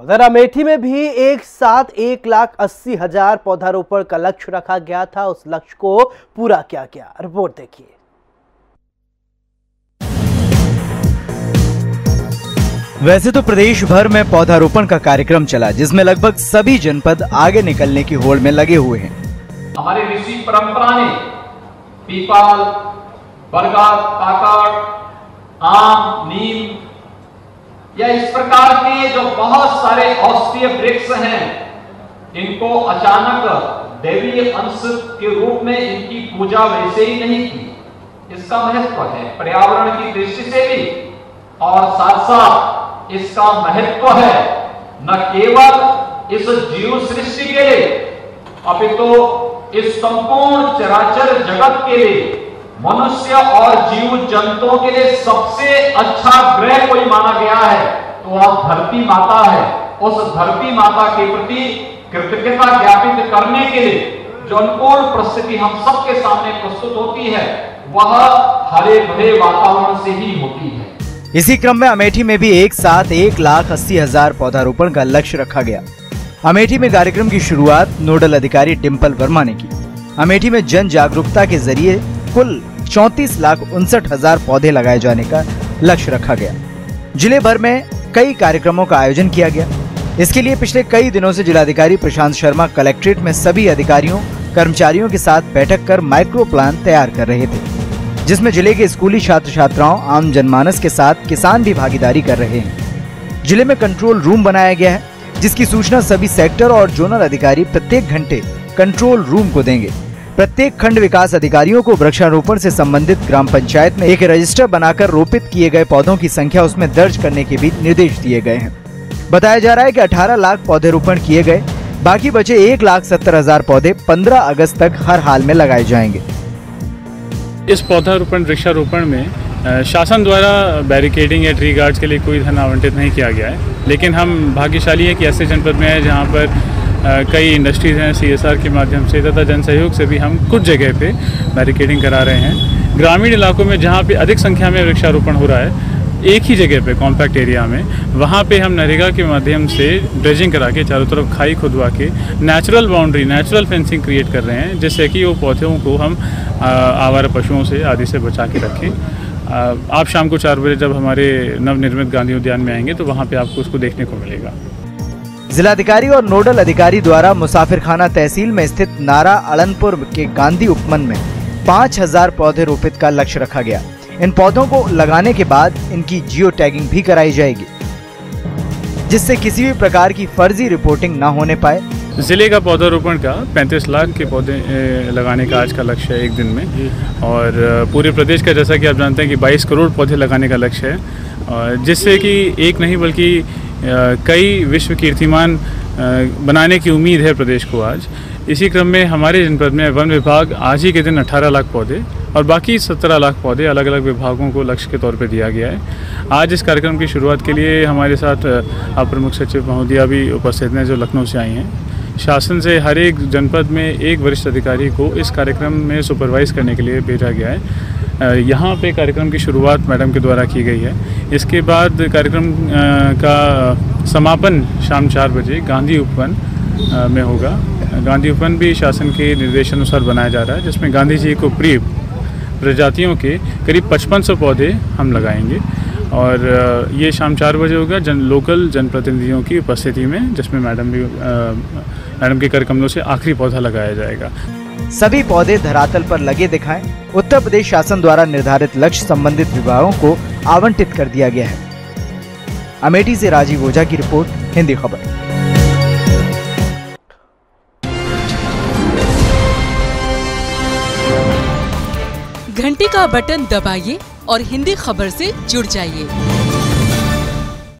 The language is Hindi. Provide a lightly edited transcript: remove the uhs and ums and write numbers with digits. उधर अमेठी में भी एक साथ 1,80,000 पौधारोपण का लक्ष्य रखा गया था। उस लक्ष्य को पूरा किया गया। रिपोर्ट देखिए। वैसे तो प्रदेश भर में पौधारोपण का कार्यक्रम चला, जिसमें लगभग सभी जनपद आगे निकलने की होड़ में लगे हुए हैं। हमारी ऋषि परंपरा ने पीपल, बरगद, काकड़, आम, नीम या इस प्रकार के जो बहुत सारे औषधीय वृक्ष हैं, इनको अचानक देवी अंश के रूप में इनकी पूजा वैसे ही नहीं की। इसका महत्व है पर्यावरण की दृष्टि से भी, और साथ साथ इसका महत्व है न केवल इस जीव सृष्टि के लिए अपितु इस संपूर्ण चराचर जगत के लिए, मनुष्य और जीव जंतुओं के लिए सबसे अच्छा ग्रह कोई माना गया है तो वह धरती माता है। उस धरती माता के प्रति कृतज्ञता ज्ञापित करने के लिए जो अनुकूल परिस्थिति हम सबके सामने प्रस्तुत होती है वह हरे भरे वातावरण से ही होती है। इसी क्रम में अमेठी में भी एक साथ 1,80,000 पौधारोपण का लक्ष्य रखा गया। अमेठी में कार्यक्रम की शुरुआत नोडल अधिकारी डिम्पल वर्मा ने की। अमेठी में जन जागरूकता के जरिए कुल 34,59,000 पौधे लगाए जाने का लक्ष्य रखा गया। जिले भर में कई कार्यक्रमों का आयोजन किया गया। इसके लिए पिछले कई दिनों से जिलाधिकारी प्रशांत शर्मा कलेक्ट्रेट में सभी अधिकारियों कर्मचारियों के साथ बैठक कर माइक्रो प्लान तैयार कर रहे थे, जिसमें जिले के स्कूली छात्र छात्राओं आम जनमानस के साथ किसान भी भागीदारी कर रहे हैं। जिले में कंट्रोल रूम बनाया गया है, जिसकी सूचना सभी सेक्टर और जोनल अधिकारी प्रत्येक घंटे कंट्रोल रूम को देंगे। प्रत्येक खंड विकास अधिकारियों को वृक्षारोपण से संबंधित ग्राम पंचायत में एक रजिस्टर बनाकर रोपित किए गए पौधों की संख्या उसमें दर्ज करने के भी निर्देश दिए गए हैं। बताया जा रहा है कि 18 लाख पौधे रोपण किए गए, बाकी बचे 1,70,000 पौधे 15 अगस्त तक हर हाल में लगाए जाएंगे। इस पौधारोपण वृक्षारोपण में शासन द्वारा बैरिकेडिंग या ट्री गार्ड्स के लिए कोई धन आवंटित नहीं किया गया है, लेकिन हम भाग्यशाली है कि ऐसे जनपद में है जहां पर कई इंडस्ट्रीज़ हैं। CSR के माध्यम से तथा जन सहयोग से भी हम कुछ जगह पे बैरिकेडिंग करा रहे हैं। ग्रामीण इलाकों में जहां पे अधिक संख्या में वृक्षारोपण हो रहा है, एक ही जगह पे कॉम्पैक्ट एरिया में, वहाँ पर हम नरेगा के माध्यम से ड्रेजिंग करा के चारों तरफ खाई खुदवा के natural boundary natural fencing create कर रहे हैं, जिससे कि वो पौधों को हम आवारा पशुओं से आदि से बचा के रखें। आप शाम को 4 बजे जब हमारे नवनिर्मित गांधी उद्यान में आएंगे तो वहां पे आपको उसको देखने को मिलेगा। जिलाधिकारी और नोडल अधिकारी द्वारा मुसाफिरखाना तहसील में स्थित नारा अलनपुर के गांधी उपवन में 5,000 पौधे रोपित का लक्ष्य रखा गया। इन पौधों को लगाने के बाद इनकी जियो टैगिंग भी कराई जाएगी, जिससे किसी भी प्रकार की फर्जी रिपोर्टिंग न होने पाए। ज़िले का पौधारोपण का 35 लाख के पौधे लगाने का आज का लक्ष्य है एक दिन में, और पूरे प्रदेश का जैसा कि आप जानते हैं कि 22 करोड़ पौधे लगाने का लक्ष्य है, जिससे कि एक नहीं बल्कि कई विश्व कीर्तिमान बनाने की उम्मीद है प्रदेश को आज। इसी क्रम में हमारे जनपद में वन विभाग आज ही के दिन 18 लाख पौधे और बाकी 17 लाख पौधे अलग अलग विभागों को लक्ष्य के तौर पर दिया गया है। आज इस कार्यक्रम की शुरुआत के लिए हमारे साथ अपर मुख्य सचिव महोदया भी उपस्थित हैं, जो लखनऊ से आई हैं। शासन से हर एक जनपद में एक वरिष्ठ अधिकारी को इस कार्यक्रम में सुपरवाइज करने के लिए भेजा गया है। यहाँ पे कार्यक्रम की शुरुआत मैडम के द्वारा की गई है। इसके बाद कार्यक्रम का समापन शाम 4 बजे गांधी उपवन में होगा। गांधी उपवन भी शासन के निर्देशानुसार बनाया जा रहा है, जिसमें गांधी जी को प्रिय प्रजातियों के करीब 5500 पौधे हम लगाएंगे, और ये शाम 4 बजे होगा लोकल जनप्रतिनिधियों की उपस्थिति में, जिसमें मैडम के करकमलों से आखिरी पौधा लगाया जाएगा। सभी पौधे धरातल पर लगे दिखाएं। उत्तर प्रदेश शासन द्वारा निर्धारित लक्ष्य संबंधित विभागों को आवंटित कर दिया गया है। अमेठी से राजीव ओझा की रिपोर्ट, हिंदी खबर। घंटी का बटन दबाइए और हिंदी खबर से जुड़ जाइए।